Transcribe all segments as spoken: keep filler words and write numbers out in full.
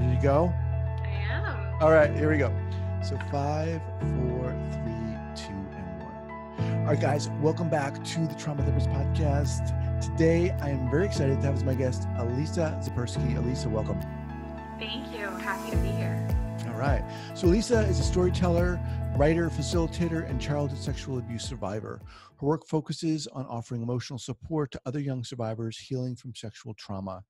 Ready to go? I am. All right, here we go. So five, four, three, two, and one. All right, guys, welcome back to the Trauma Therapist Podcast. Today, I am very excited to have as my guest, Alisa Zipursky. Alisa, welcome. Thank you. Happy to be here. All right. So Alisa is a storyteller, writer, facilitator, and childhood sexual abuse survivor. Her work focuses on offering emotional support to other young survivors healing from sexual trauma.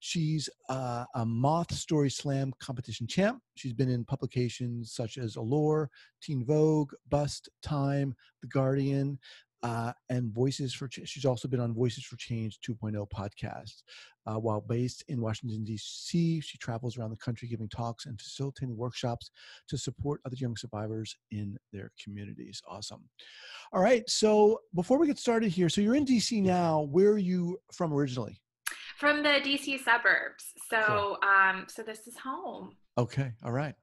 She's uh, a MothStorySLAM competition champ. She's been in publications such as Allure, Teen Vogue, BUST, TIME, The Guardian, uh, and Voices for Change. She's also been on Voices for Change two point oh podcast. Uh, while based in Washington, D C, she travels around the country giving talks and facilitating workshops to support other young survivors in their communities. Awesome. All right. So before we get started here, so you're in D C now. Where are you from originally? From the D C suburbs. So, cool. um, so this is home. Okay. All right.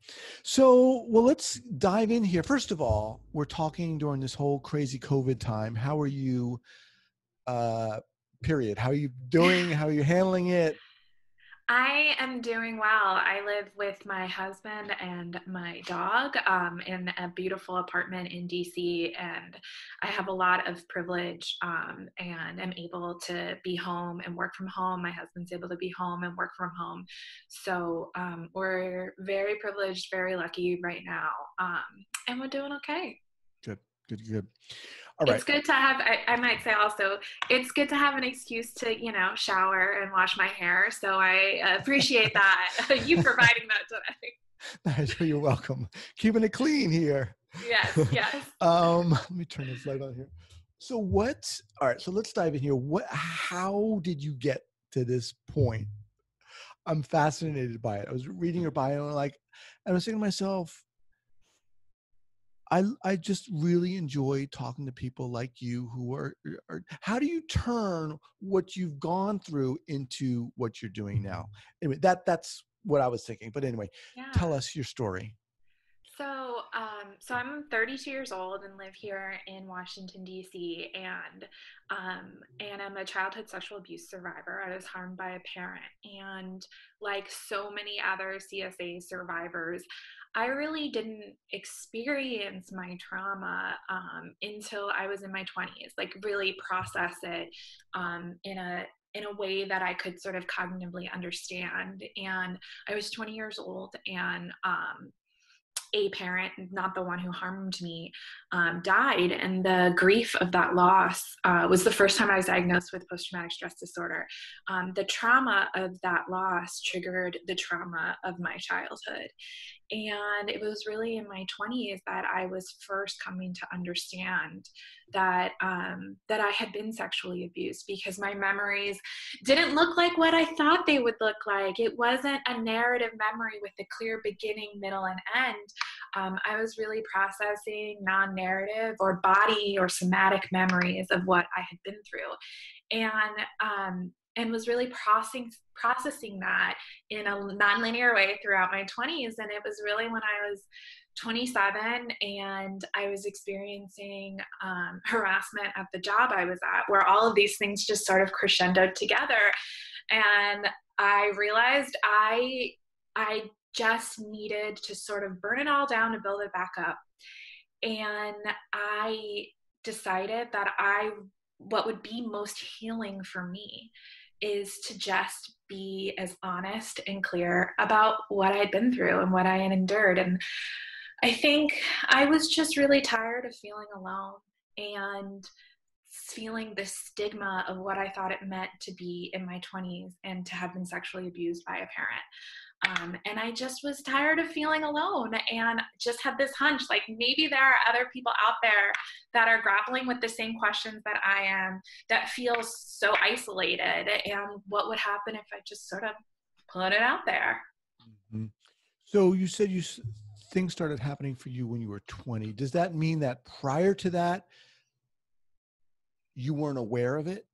So, well, let's dive in here. First of all, we're talking during this whole crazy COVID time. How are you, uh, period? How are you doing? How are you handling it? I am doing well. I live with my husband and my dog um, in a beautiful apartment in D C, and I have a lot of privilege um, and I'm able to be home and work from home. My husband's able to be home and work from home. So um, we're very privileged, very lucky right now, um, and we're doing okay. Good, good, good. All right. It's good to have, I, I might say also, it's good to have an excuse to, you know, shower and wash my hair. So I appreciate that, you providing that today. Nice. You're welcome. Keeping it clean here. Yes, yes. um, let me turn this light on here. So what, all right, so let's dive in here. What, how did you get to this point? I'm fascinated by it. I was reading your bio and like, and I was thinking to myself, I, I just really enjoy talking to people like you who are, are, how do you turn what you've gone through into what you're doing now? Anyway, that, that's what I was thinking. But anyway, yeah. Tell us your story. So, um, so I'm thirty-two years old and live here in Washington, D C, and, um, and I'm a childhood sexual abuse survivor. I was harmed by a parent, and like so many other C S A survivors, I really didn't experience my trauma um, until I was in my twenties, like really process it um, in a in a way that I could sort of cognitively understand. And I was twenty years old, and um, a parent, not the one who harmed me, um, died. And the grief of that loss uh, was the first time I was diagnosed with post-traumatic stress disorder. Um, the trauma of that loss triggered the trauma of my childhood. And it was really in my twenties that I was first coming to understand that um, that I had been sexually abused, because my memories didn't look like what I thought they would look like. It wasn't a narrative memory with a clear beginning, middle, and end. Um, I was really processing non-narrative or body or somatic memories of what I had been through. And um, and was really processing processing that in a nonlinear way throughout my twenties. And it was really when I was twenty-seven and I was experiencing um, harassment at the job I was at, where all of these things just sort of crescendoed together. And I realized I, I just needed to sort of burn it all down to build it back up. And I decided that I what would be most healing for me is to just be as honest and clear about what I'd been through and what I had endured. And I think I was just really tired of feeling alone and feeling the stigma of what I thought it meant to be in my twenties and to have been sexually abused by a parent. Um, and I just was tired of feeling alone, and just had this hunch, like maybe there are other people out there that are grappling with the same questions that I am, that feel so isolated, and what would happen if I just sort of put it out there. Mm-hmm. So you said you things started happening for you when you were twenty. Does that mean that prior to that, you weren't aware of it?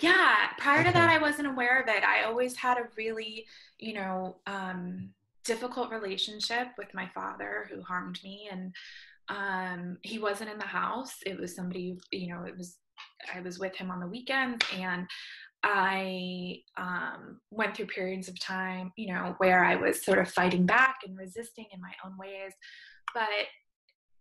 Yeah. Prior to that, I wasn't aware of it. I always had a really, you know, um, difficult relationship with my father, who harmed me. And um, he wasn't in the house. It was somebody, you know, it was I was with him on the weekends, and I um, went through periods of time, you know, where I was sort of fighting back and resisting in my own ways. But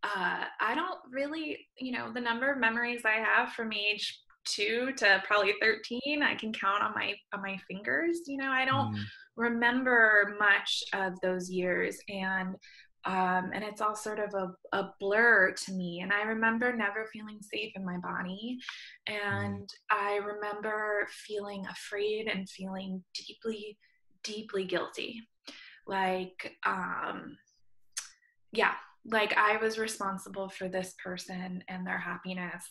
uh, I don't really, you know, the number of memories I have from age two to probably thirteen, I can count on my on my fingers. You know, I don't mm. remember much of those years, and um, and it's all sort of a, a blur to me. And I remember never feeling safe in my body, and mm. I remember feeling afraid and feeling deeply, deeply guilty. Like, um, yeah, like I was responsible for this person and their happiness,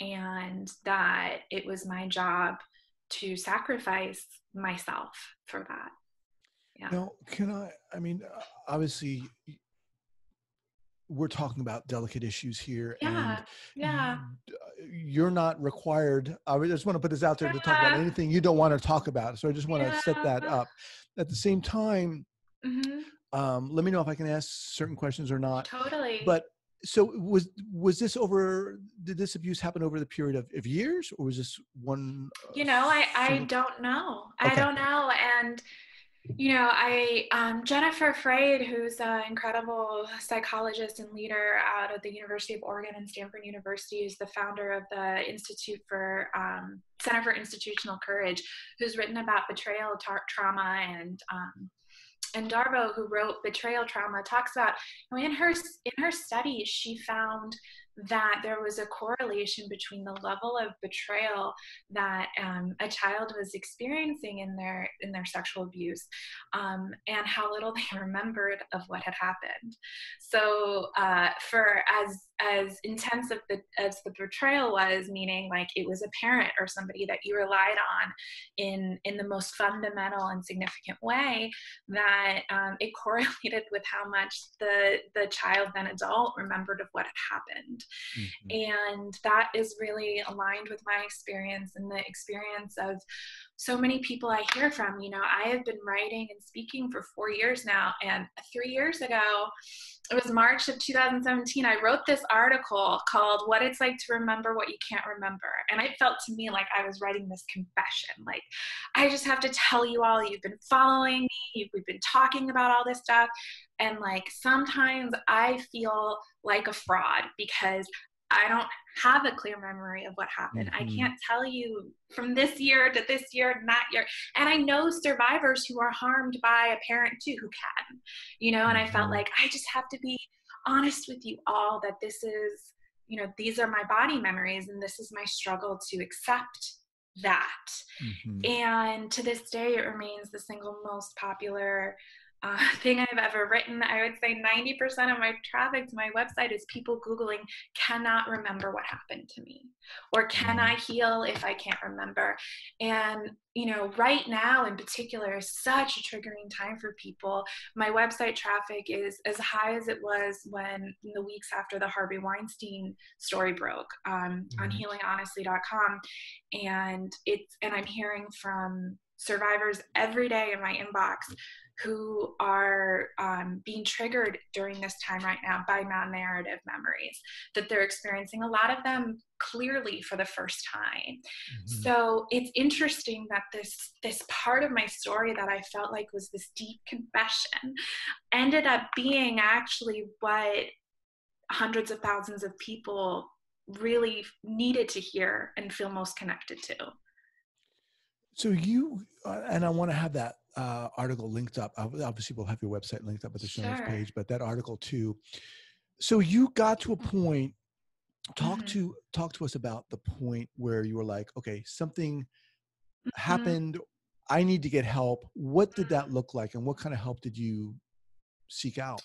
and that it was my job to sacrifice myself for that. Yeah. Now, can I, I mean, obviously we're talking about delicate issues here. Yeah. And yeah. You're not required. I just want to put this out there yeah. to talk about anything you don't want to talk about. So I just want yeah. to set that up. At the same time, mm-hmm. um, let me know if I can ask certain questions or not. Totally. But so was, was this over, did this abuse happen over the period of, of years, or was this one? Uh, you know, I, I don't know. Okay. I don't know. And, you know, I, um, Jennifer Freyd, who's an incredible psychologist and leader out of the University of Oregon and Stanford University, is the founder of the Institute for, um, Center for Institutional Courage, who's written about betrayal, tra trauma, and, um, and Darvo, who wrote Betrayal Trauma, talks about, you know, in her in her studies, she found that there was a correlation between the level of betrayal that um, a child was experiencing in their in their sexual abuse um, and how little they remembered of what had happened. So uh, for as as intense of the, as the betrayal was, meaning like it was a parent or somebody that you relied on in, in the most fundamental and significant way, that um, it correlated with how much the, the child then adult remembered of what had happened. Mm-hmm. And that is really aligned with my experience and the experience of so many people I hear from. You know, I have been writing and speaking for four years now, and three years ago, it was March of two thousand seventeen, I wrote this article called What It's Like to Remember What You Can't Remember. And it felt to me like I was writing this confession. Like, I just have to tell you all, you've been following me, you've, we've been talking about all this stuff. And like, sometimes I feel like a fraud because I don't have a clear memory of what happened. Mm-hmm. I can't tell you from this year to this year to that year. And I know survivors who are harmed by a parent too who can, you know, and I felt like I just have to be honest with you all that this is, you know, these are my body memories and this is my struggle to accept that. Mm-hmm. And to this day, it remains the single most popular Uh, thing I've ever written. I would say ninety percent of my traffic to my website is people Googling, cannot remember what happened to me, or can I heal if I can't remember? And, you know, right now in particular is such a triggering time for people. My website traffic is as high as it was when in the weeks after the Harvey Weinstein story broke um, mm-hmm. on Healing Honestly dot com. And it's, and I'm hearing from survivors every day in my inbox who are um, being triggered during this time right now by non-narrative memories that they're experiencing, a lot of them clearly for the first time. Mm-hmm. So it's interesting that this, this part of my story that I felt like was this deep confession ended up being actually what hundreds of thousands of people really needed to hear and feel most connected to. So you, uh, and I want to have that uh, article linked up. Obviously, we'll have your website linked up with the show notes page, but that article too. So you got to a point, talk mm-hmm. to, talk to us about the point where you were like, okay, something mm-hmm. happened. I need to get help. What did that look like? And what kind of help did you seek out?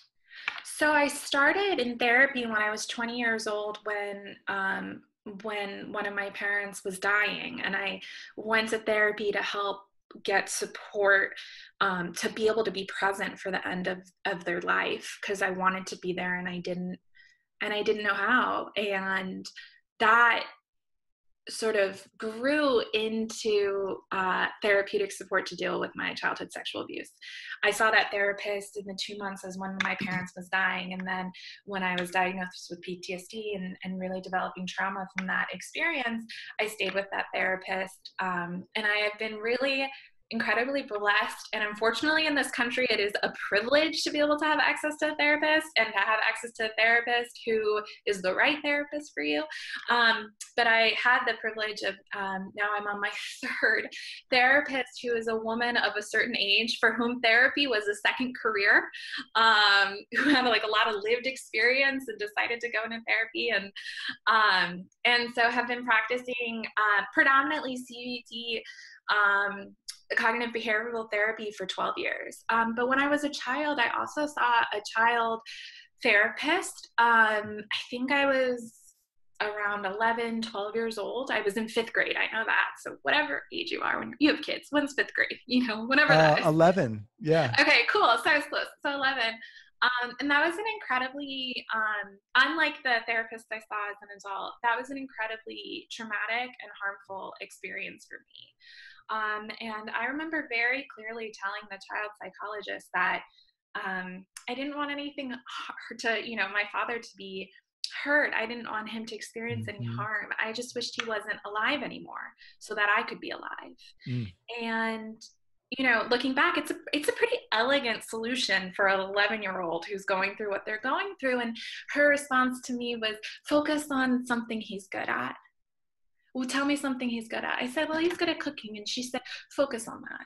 So I started in therapy when I was twenty years old, when, um, when one of my parents was dying, and I went to therapy to help get support um, to be able to be present for the end of, of their life, because I wanted to be there and I didn't, and I didn't know how. And that sort of grew into uh, therapeutic support to deal with my childhood sexual abuse. I saw that therapist in the two months as when my parents was dying. And then when I was diagnosed with P T S D and, and really developing trauma from that experience, I stayed with that therapist. Um, and I have been really incredibly blessed. And unfortunately in this country, it is a privilege to be able to have access to a therapist and to have access to a therapist who is the right therapist for you. Um, but I had the privilege of, um, now I'm on my third therapist, who is a woman of a certain age for whom therapy was a second career, um, who had like a lot of lived experience and decided to go into therapy. And, um, and so have been practicing uh, predominantly C B T, um, cognitive behavioral therapy for twelve years. Um, but when I was a child, I also saw a child therapist. Um, I think I was around eleven, twelve years old. I was in fifth grade. I know that. So whatever age you are when you have kids, when's fifth grade? You know, whenever uh, that is. eleven. Yeah. Okay, cool. So I was close. So eleven. Um, and that was an incredibly, um, unlike the therapist I saw as an adult, that was an incredibly traumatic and harmful experience for me. Um, and I remember very clearly telling the child psychologist that um, I didn't want anything to, you know, my father to be hurt. I didn't want him to experience any harm. I just wished he wasn't alive anymore so that I could be alive. Mm. And, you know, looking back, it's a, it's a pretty elegant solution for an eleven year old who's going through what they're going through. And her response to me was, focus on something he's good at. Well, tell me something he's good at. I said, well, he's good at cooking. And she said, focus on that.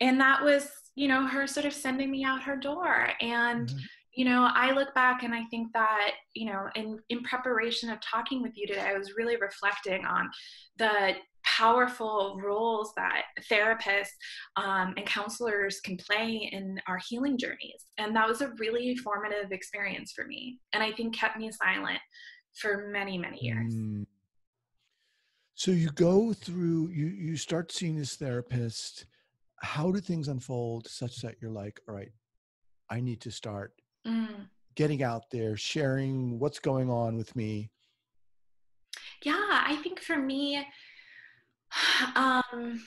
And that was, you know, her sort of sending me out her door. And, mm-hmm. you know, I look back and I think that, you know, in, in preparation of talking with you today, I was really reflecting on the powerful roles that therapists um, and counselors can play in our healing journeys. And that was a really formative experience for me. And I think kept me silent for many, many years. Mm-hmm. So you go through, you, you start seeing this therapist. How do things unfold such that you're like, all right, I need to start mm. getting out there, sharing what's going on with me? Yeah, I think for me, um,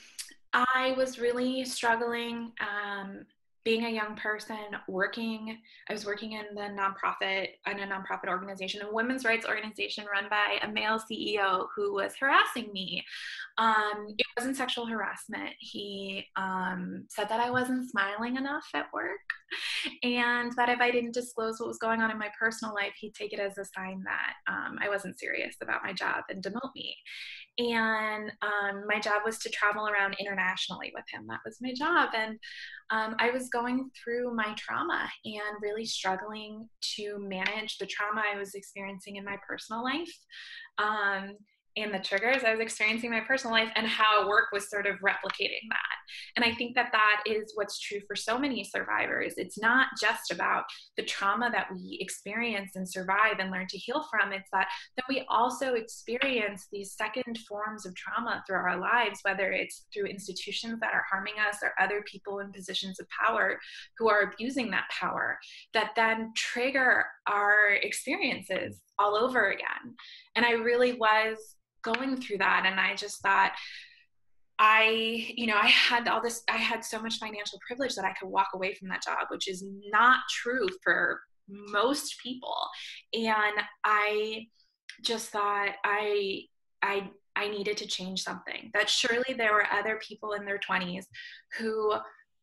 I was really struggling um, being a young person, working, I was working in the nonprofit, in a nonprofit organization, a women's rights organization run by a male C E O who was harassing me. Um, it wasn't sexual harassment. He um, said that I wasn't smiling enough at work, and that if I didn't disclose what was going on in my personal life, he'd take it as a sign that um, I wasn't serious about my job and demote me. And um, my job was to travel around internationally with him. That was my job. And um, I was going through my trauma and really struggling to manage the trauma I was experiencing in my personal life um, and the triggers I was experiencing in my personal life and how work was sort of replicating that. And I think that that is what's true for so many survivors. It's not just about the trauma that we experience and survive and learn to heal from. It's that, that we also experience these second forms of trauma through our lives, whether it's through institutions that are harming us or other people in positions of power who are abusing that power, that then trigger our experiences all over again. And I really was going through that. And I just thought, I, you know, I had all this, I had so much financial privilege that I could walk away from that job, which is not true for most people. And I just thought I, I, I needed to change something, that surely there were other people in their twenties who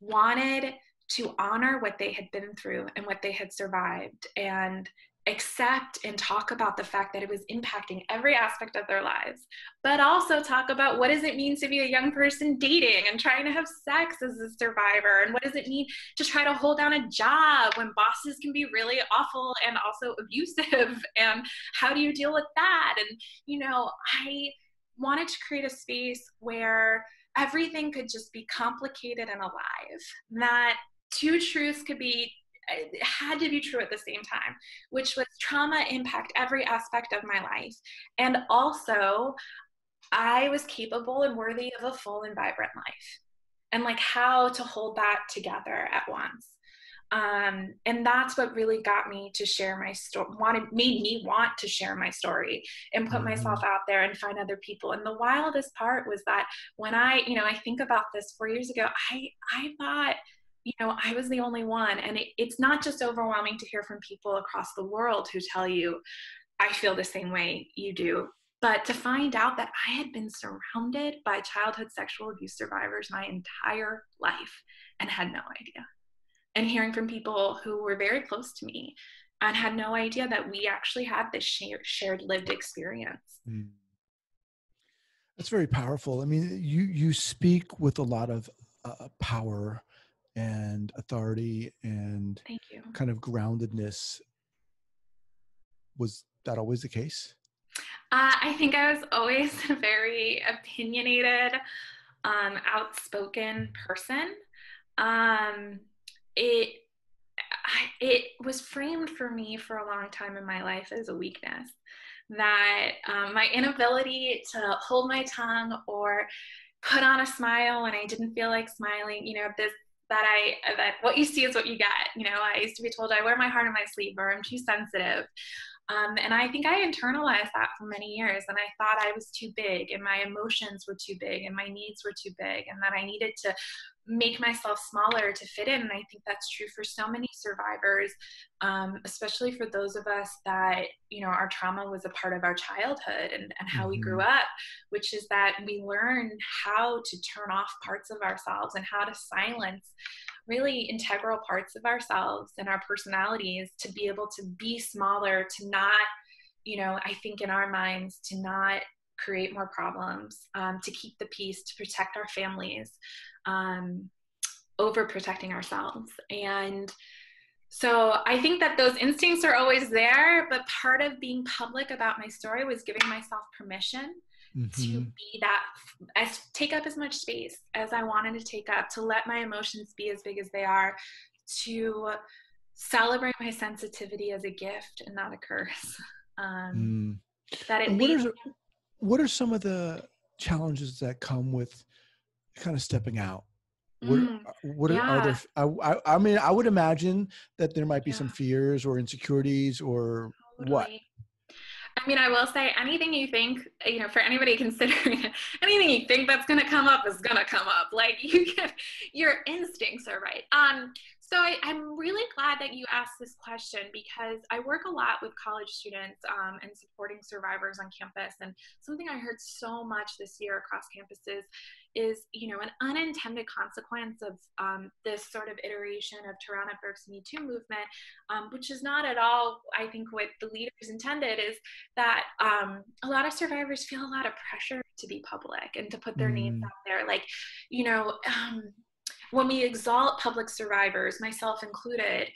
wanted to honor what they had been through and what they had survived and accept and talk about the fact that it was impacting every aspect of their lives, but also talk about what does it mean to be a young person dating and trying to have sex as a survivor, and what does it mean to try to hold down a job when bosses can be really awful and also abusive, and how do you deal with that? And, you know, I wanted to create a space where everything could just be complicated and alive, that two truths could be it had to be true at the same time, which was trauma impact every aspect of my life. And also, I was capable and worthy of a full and vibrant life, and like how to hold that together at once. Um, and that's what really got me to share my story, wanted, made me want to share my story and put myself out there and find other people. And the wildest part was that when I, you know, I think about this four years ago, I, I thought, you know, I was the only one. And it, it's not just overwhelming to hear from people across the world who tell you, I feel the same way you do. But to find out that I had been surrounded by childhood sexual abuse survivors my entire life and had no idea. And hearing from people who were very close to me and had no idea that we actually had this shared, shared lived experience. Mm. That's very powerful. I mean, you, you speak with a lot of uh, power and authority and Thank you. Kind of groundedness. Was that always the case? Uh, I think I was always a very opinionated, um, outspoken person. Um, it, it was framed for me for a long time in my life as a weakness, that um, my inability to hold my tongue or put on a smile when I didn't feel like smiling, you know, this, that I, that what you see is what you get. You know, I used to be told I wear my heart on my sleeve or I'm too sensitive. Um, and I think I internalized that for many years, and I thought I was too big and my emotions were too big and my needs were too big and that I needed to make myself smaller to fit in. And I think that's true for so many survivors, um, especially for those of us that, you know, our trauma was a part of our childhood and, and how mm-hmm. we grew up, which is that we learn how to turn off parts of ourselves and how to silence really integral parts of ourselves and our personalities to be able to be smaller, to not, you know, I think in our minds, to not create more problems, um, to keep the peace, to protect our families, um, over protecting ourselves. And so I think that those instincts are always there, but part of being public about my story was giving myself permission Mm-hmm. to be that, as take up as much space as I wanted to take up, to let my emotions be as big as they are, to celebrate my sensitivity as a gift and not a curse. Um, mm. That it what, made- are, what are some of the challenges that come with kind of stepping out? What, mm, what are, yeah. are there, I, I, I mean, I would imagine that there might be yeah. some fears or insecurities or totally. What? I mean, I will say anything you think, you know, for anybody considering it, anything you think that's going to come up is going to come up. Like you get, your instincts are right. Um, so I, I'm really glad that you asked this question because I work a lot with college students um, and supporting survivors on campus. And something I heard so much this year across campuses is, you know, an unintended consequence of um, this sort of iteration of Tarana Burke's Me Too movement, um, which is not at all, I think, what the leaders intended, is that um, a lot of survivors feel a lot of pressure to be public and to put their mm. names out there. Like, you know, um, when we exalt public survivors, myself included,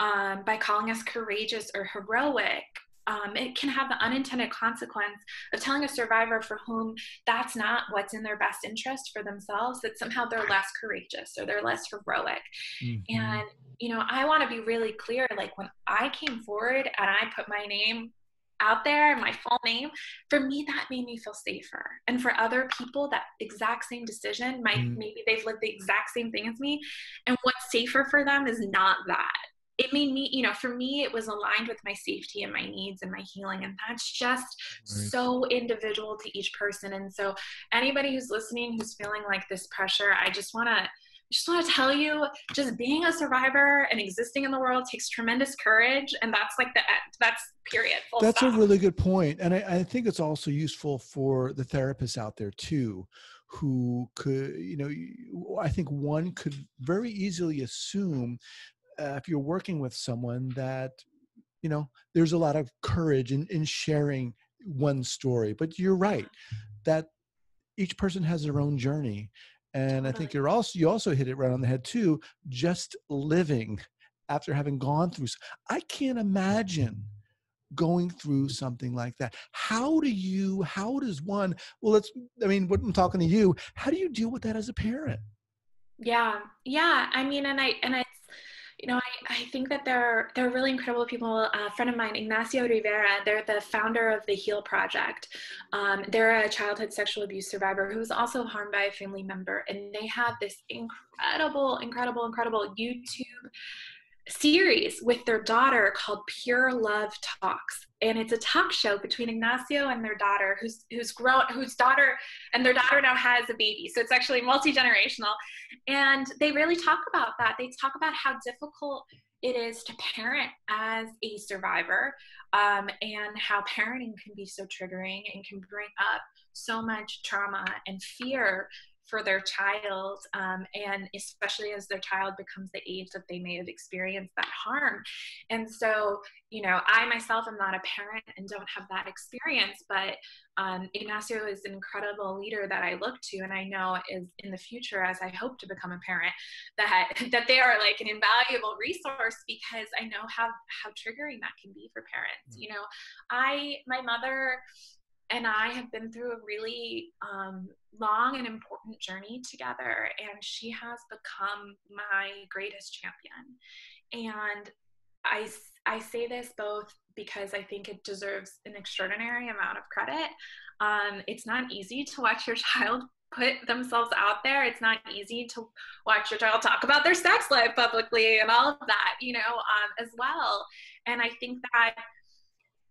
um, by calling us courageous or heroic, Um, it can have the unintended consequence of telling a survivor for whom that's not what's in their best interest for themselves, that somehow they're less courageous or they're less heroic. Mm-hmm. And, you know, I want to be really clear, like when I came forward and I put my name out there, my full name, for me, that made me feel safer. And for other people, that exact same decision might, mm-hmm. maybe they've lived the exact same thing as me. And what's safer for them is not that. It made me, you know, for me, it was aligned with my safety and my needs and my healing. And that's just right. so individual to each person. And so anybody who's listening, who's feeling like this pressure, I just want to, just want to tell you, just being a survivor and existing in the world takes tremendous courage. And that's like the, that's period. Full that's stop. A really good point. And I, I think it's also useful for the therapists out there too, who could, you know, I think one could very easily assume Uh, if you're working with someone that, you know, there's a lot of courage in, in sharing one story, but you're right that each person has their own journey. And totally. I think you're also, you also hit it right on the head too, just living after having gone through. I can't imagine going through something like that. How do you, how does one, well, let's, I mean, what I'm talking to you, how do you deal with that as a parent? Yeah. Yeah. I mean, and I, and I, You know, I, I think that there are, there are really incredible people. A friend of mine, Ignacio Rivera, they're the founder of The Heal Project. Um, they're a childhood sexual abuse survivor who was also harmed by a family member. And they have this incredible, incredible, incredible YouTube series with their daughter called Pure Love Talks, and it's a talk show between Ignacio and their daughter, who's who's grown, whose daughter and their daughter now has a baby, so it's actually multi-generational. And they really talk about that. They talk about how difficult it is to parent as a survivor, um, and how parenting can be so triggering and can bring up so much trauma and fear for their child, um, and especially as their child becomes the age that they may have experienced that harm. And so, you know, I myself am not a parent and don't have that experience, but um, Ignacio is an incredible leader that I look to, and I know is in the future, as I hope to become a parent, that that they are like an invaluable resource, because I know how how triggering that can be for parents. Mm-hmm. You know, I my mother and I have been through a really um, long and important journey together, and she has become my greatest champion. And I, I say this both because I think it deserves an extraordinary amount of credit. Um, it's not easy to watch your child put themselves out there. It's not easy to watch your child talk about their sex life publicly and all of that, you know, um, as well. And I think that,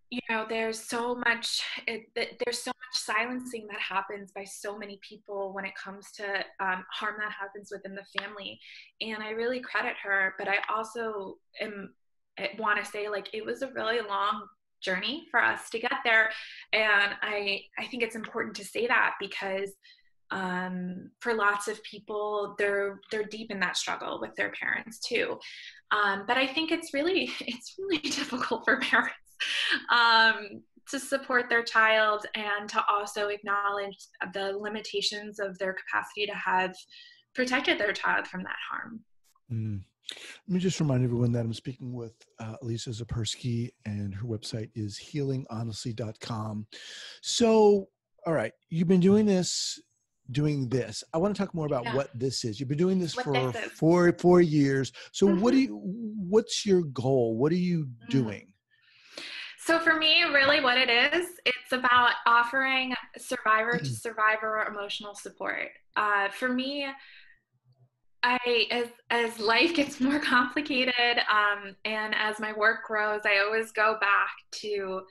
you know, there's so much, it, there's so much silencing that happens by so many people when it comes to um, harm that happens within the family. And I really credit her, but I also am, want to say, like, it was a really long journey for us to get there. And I, I think it's important to say that, because um, for lots of people, they're, they're deep in that struggle with their parents too. Um, but I think it's really, it's really difficult for parents Um, to support their child, and to also acknowledge the limitations of their capacity to have protected their child from that harm. Mm. Let me just remind everyone that I'm speaking with uh, Alisa Zipursky, and her website is healing honestly dot com. So, all right, you've been doing this, doing this. I want to talk more about yeah. what this is. You've been doing this what for this four, four years. So mm-hmm. what do you, what's your goal? What are you doing? Mm. So for me, really what it is, it's about offering survivor to survivor emotional support. Uh, for me, I, as, as life gets more complicated, um, and as my work grows, I always go back to,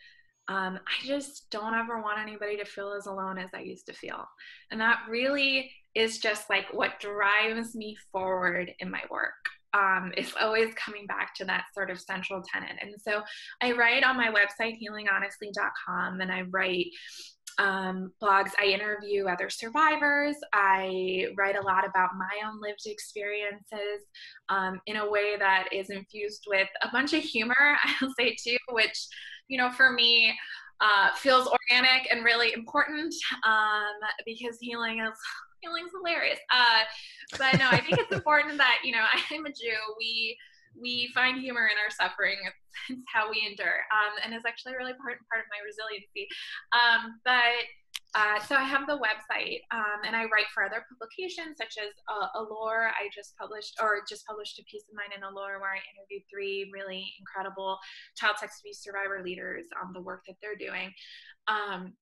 um, I just don't ever want anybody to feel as alone as I used to feel. And that really is just like what drives me forward in my work. Um, it's always coming back to that sort of central tenet. And so I write on my website, healing honestly dot com, and I write um, blogs. I interview other survivors. I write a lot about my own lived experiences um, in a way that is infused with a bunch of humor, I'll say too, which, you know, for me, uh, feels organic and really important, um, because healing is... Healing's hilarious. Uh, but no, I think it's important that, you know, I'm a Jew. We we find humor in our suffering. It's, it's how we endure. Um, and it's actually a really important part of my resiliency. Um, but uh, so I have the website, um, and I write for other publications such as uh, Allure. I just published or just published a piece of mine in Allure where I interviewed three really incredible child sex abuse survivor leaders on the work that they're doing. Um,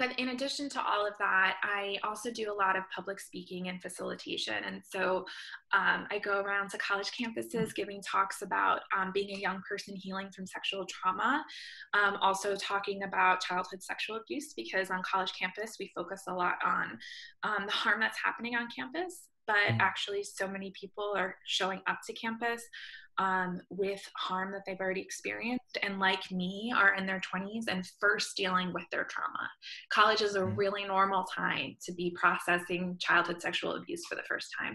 But in addition to all of that, I also do a lot of public speaking and facilitation. And so um, I go around to college campuses giving talks about um, being a young person healing from sexual trauma. Um, also talking about childhood sexual abuse, because on college campus, we focus a lot on um, the harm that's happening on campus. But actually, so many people are showing up to campus um, with harm that they've already experienced, and like me, are in their twenties and first dealing with their trauma. College is a really normal time to be processing childhood sexual abuse for the first time.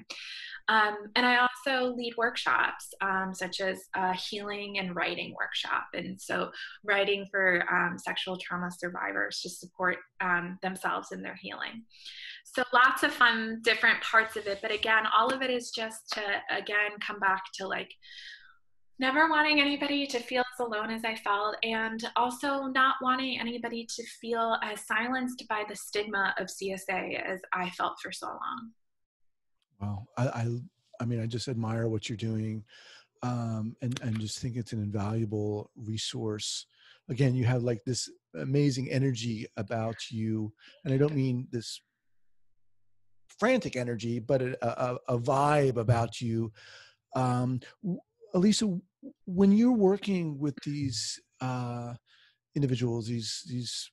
Um, and I also lead workshops, um, such as a healing and writing workshop. And so writing for um, sexual trauma survivors to support um, themselves in their healing. So lots of fun, different parts of it. But again, all of it is just to, again, come back to like never wanting anybody to feel as alone as I felt, and also not wanting anybody to feel as silenced by the stigma of C S A as I felt for so long. Wow. I, I, I mean, I just admire what you're doing, um, and, and just think it's an invaluable resource. Again, you have like this amazing energy about you. And I don't mean this frantic energy, but a, a, a vibe about you. Um, Alisa, when you're working with these uh, individuals, these these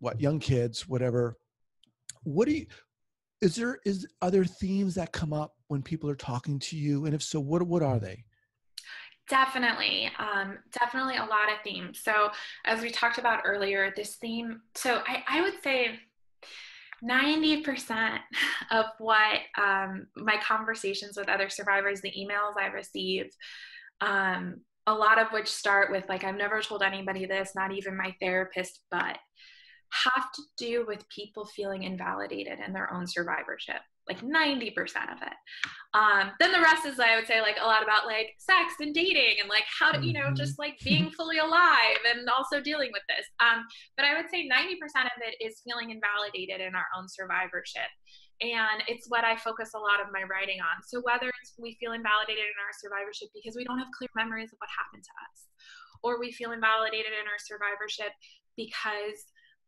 what young kids, whatever, what do you? Is there is are there themes that come up when people are talking to you, and if so, what what are they? Definitely, um, definitely a lot of themes. So as we talked about earlier, this theme. So I, I would say ninety percent of what um, my conversations with other survivors, the emails I receive, um, a lot of which start with like, I've never told anybody this, not even my therapist, but have to do with people feeling invalidated in their own survivorship. Like ninety percent of it. Um, then the rest is, I would say, like a lot about like sex and dating and like how to, you know, just like being fully alive and also dealing with this. Um, but I would say ninety percent of it is feeling invalidated in our own survivorship. And it's what I focus a lot of my writing on. So whether it's we feel invalidated in our survivorship because we don't have clear memories of what happened to us, or we feel invalidated in our survivorship because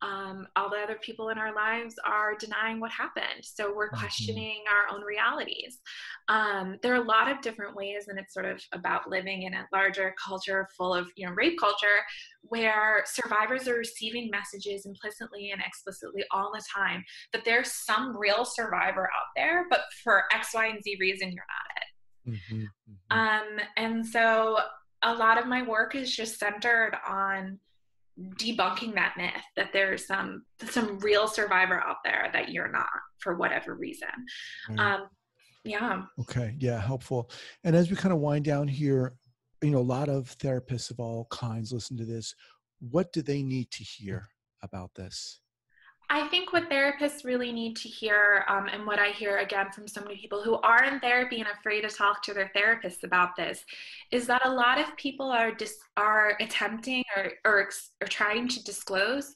Um, all the other people in our lives are denying what happened. So we're questioning our own realities. Um, there are a lot of different ways, and it's sort of about living in a larger culture full of, you know, rape culture, where survivors are receiving messages implicitly and explicitly all the time that there's some real survivor out there, but for X, Y, and Z reason, you're not it. Mm-hmm, mm-hmm. Um, and so a lot of my work is just centered on debunking that myth that there's some some real survivor out there that you're not, for whatever reason. Right. Um, yeah. Okay. Yeah. Helpful. And as we kind of wind down here, you know, a lot of therapists of all kinds listen to this. What do they need to hear about this? I think what therapists really need to hear, um, and what I hear again from so many people who are in therapy and afraid to talk to their therapists about this, is that a lot of people are dis- are attempting or, or, ex- or trying to disclose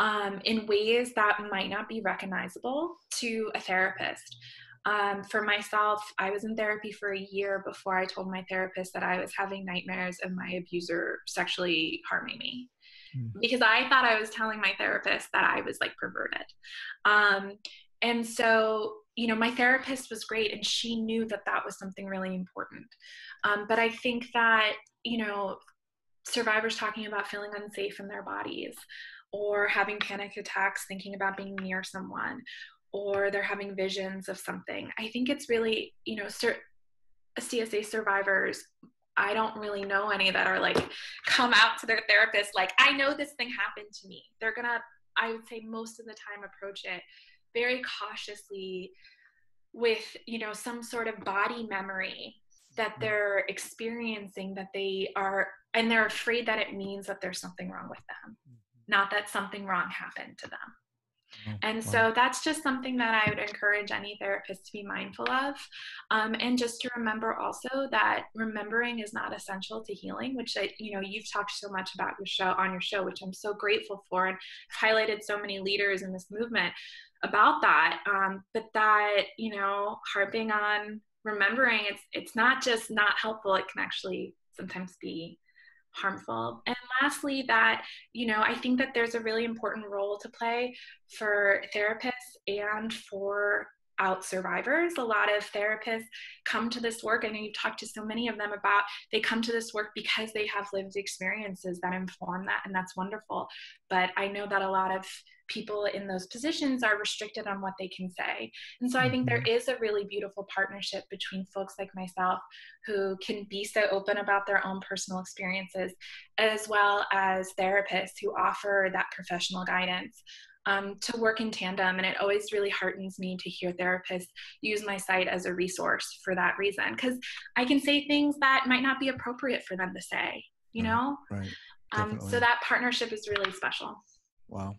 um, in ways that might not be recognizable to a therapist. Um, for myself, I was in therapy for a year before I told my therapist that I was having nightmares of my abuser sexually harming me. Because I thought I was telling my therapist that I was like perverted. Um, and so, you know, my therapist was great and she knew that that was something really important. Um, but I think that, you know, survivors talking about feeling unsafe in their bodies, or having panic attacks, thinking about being near someone, or they're having visions of something. I think it's really, you know, sur- C S A survivors, I don't really know any that are like, come out to their therapist, like, I know this thing happened to me. They're gonna, I would say most of the time, approach it very cautiously with, you know, some sort of body memory that they're experiencing, that they are, and they're afraid that it means that there's something wrong with them, not that something wrong happened to them. And so that's just something that I would encourage any therapist to be mindful of. Um, and just to remember also that remembering is not essential to healing, which, I, you know, you've talked so much about your show on your show, which I'm so grateful for, and highlighted so many leaders in this movement about that. Um, but that, you know, harping on remembering, it's, it's not just not helpful, it can actually sometimes be harmful. And lastly, that, you know, I think that there's a really important role to play for therapists and for out survivors. A lot of therapists come to this work, I know you've talked to so many of them about, they come to this work because they have lived experiences that inform that, and that's wonderful. But I know that a lot of people in those positions are restricted on what they can say. And so I think there is a really beautiful partnership between folks like myself who can be so open about their own personal experiences, as well as therapists who offer that professional guidance, um, to work in tandem. And it always really heartens me to hear therapists use my site as a resource for that reason, because I can say things that might not be appropriate for them to say, you know? Right. Um, so that partnership is really special. Wow.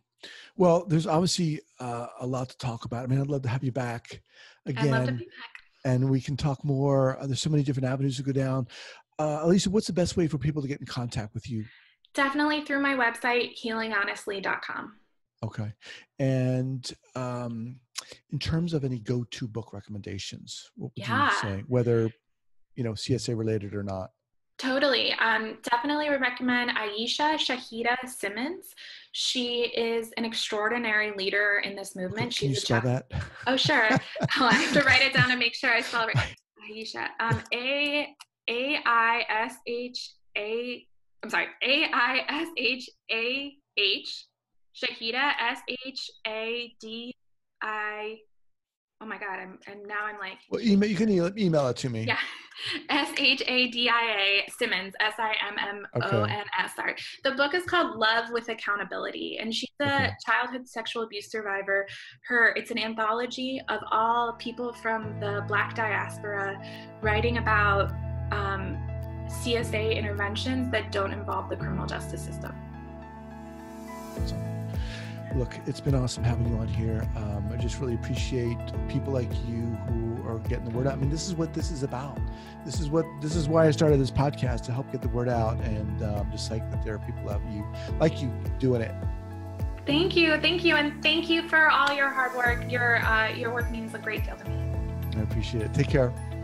Well, there's obviously uh, a lot to talk about. I mean, I'd love to have you back again. I'd love to be back. And we can talk more. Uh, there's so many different avenues to go down. Uh, Alisa, what's the best way for people to get in contact with you? Definitely through my website, healing honestly dot com. Okay. And um, in terms of any go-to book recommendations, what would yeah. you say? Whether, you know, C S A related or not. Totally. Um, definitely would recommend Ayesha Shahida Simmons. She is an extraordinary leader in this movement. Can She's you spell chap- that? Oh, sure. Oh, I have to write it down and make sure I spell it right. Ayesha. Um, A A I S H A, I'm sorry, A I S H A H, Shahida, S H A D I, oh my God, I'm, I'm now I'm like. Well, email, you can email it to me. Yeah, S H A D I A Simmons, S I M M O N S, sorry. The book is called Love with Accountability, and she's a okay. childhood sexual abuse survivor. Her, it's an anthology of all people from the Black diaspora writing about um, C S A interventions that don't involve the criminal justice system. Awesome. Look, it's been awesome having you on here. Um, I just really appreciate people like you who are getting the word out. I mean, this is what this is about. This is what this is why I started this podcast, to help get the word out, and um, just like that there are people out you like you doing it. Thank you, thank you, and thank you for all your hard work. Your uh, your work means a great deal to me. I appreciate it. Take care.